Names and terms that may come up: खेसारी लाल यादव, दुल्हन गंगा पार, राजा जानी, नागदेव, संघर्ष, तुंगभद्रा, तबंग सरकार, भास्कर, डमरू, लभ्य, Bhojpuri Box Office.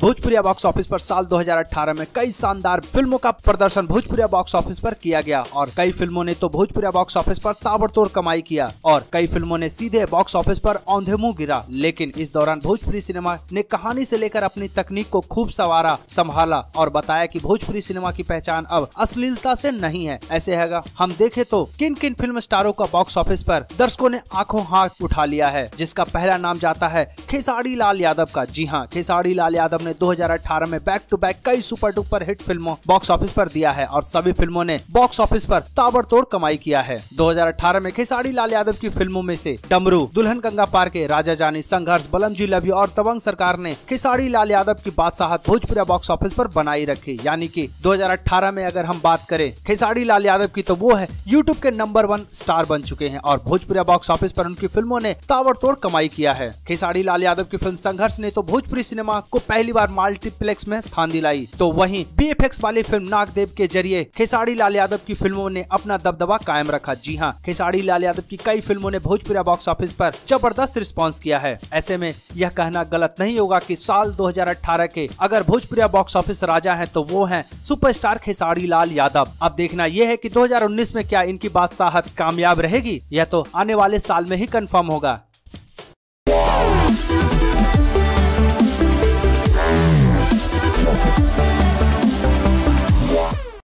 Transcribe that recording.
भोजपुरिया box office पर साल 2018 में कई शानदार फिल्मों का प्रदर्शन भोजपुरिया बॉक्स ऑफिस पर किया गया और कई फिल्मों ने तो भोजपुरिया बॉक्स ऑफिस पर ताबड़तोड़ कमाई किया और कई फिल्मों ने सीधे बॉक्स ऑफिस पर औंधे मुंह गिरा। लेकिन इस दौरान भोजपुरी सिनेमा ने कहानी से लेकर अपनी तकनीक को खूब संवारा, संभाला और बताया कि भोजपुरी सिनेमा की पहचान अब अश्लीलता से नहीं है। ऐसे है हम देखे तो किन किन फिल्म स्टारों का बॉक्स ऑफिस पर दर्शकों ने आंखों हाथ उठा लिया है, जिसका पहला नाम जाता है खेसारी लाल यादव का। जी हाँ, खेसारी लाल यादव 2018 में बैक टू बैक कई सुपर डुपर हिट फिल्मों बॉक्स ऑफिस पर दिया है और सभी फिल्मों ने बॉक्स ऑफिस पर ताबड़तोड़ कमाई किया है। 2018 में खेसारी लाल यादव की फिल्मों में से डमरू, दुल्हन गंगा पार के, राजा जानी, संघर्ष, बलमजी, लभ्य और तबंग सरकार ने खेसारी लाल यादव की बादशाहत भोजपुरिया बॉक्स ऑफिस पर बनाई रखी। यानी कि 2018 में अगर हम बात करें खेसारी लाल यादव की तो वो है यूट्यूब के नंबर 1 स्टार बन चुके हैं और भोजपुरिया बॉक्स ऑफिस पर उनकी फिल्मों ने ताबड़तोड़ कमाई किया है। खेसारी लाल यादव की फिल्म संघर्ष ने तो भोजपुरी सिनेमा को पहली बार मल्टीप्लेक्स में स्थान दिलाई, तो वहीं बीएफएक्स वाली फिल्म नागदेव के जरिए खेसारी लाल यादव की फिल्मों ने अपना दबदबा कायम रखा। जी हां, खेसारी लाल यादव की कई फिल्मों ने भोजपुरिया बॉक्स ऑफिस पर जबरदस्त रिस्पांस किया है। ऐसे में यह कहना गलत नहीं होगा कि साल 2018 के अगर भोजपुरिया बॉक्स ऑफिस राजा है तो वो है सुपरस्टार खेसारी लाल यादव। अब देखना यह है कि 2019 में क्या इनकी बादशाहत कामयाब रहेगी, यह तो आने वाले साल में ही कन्फर्म होगा।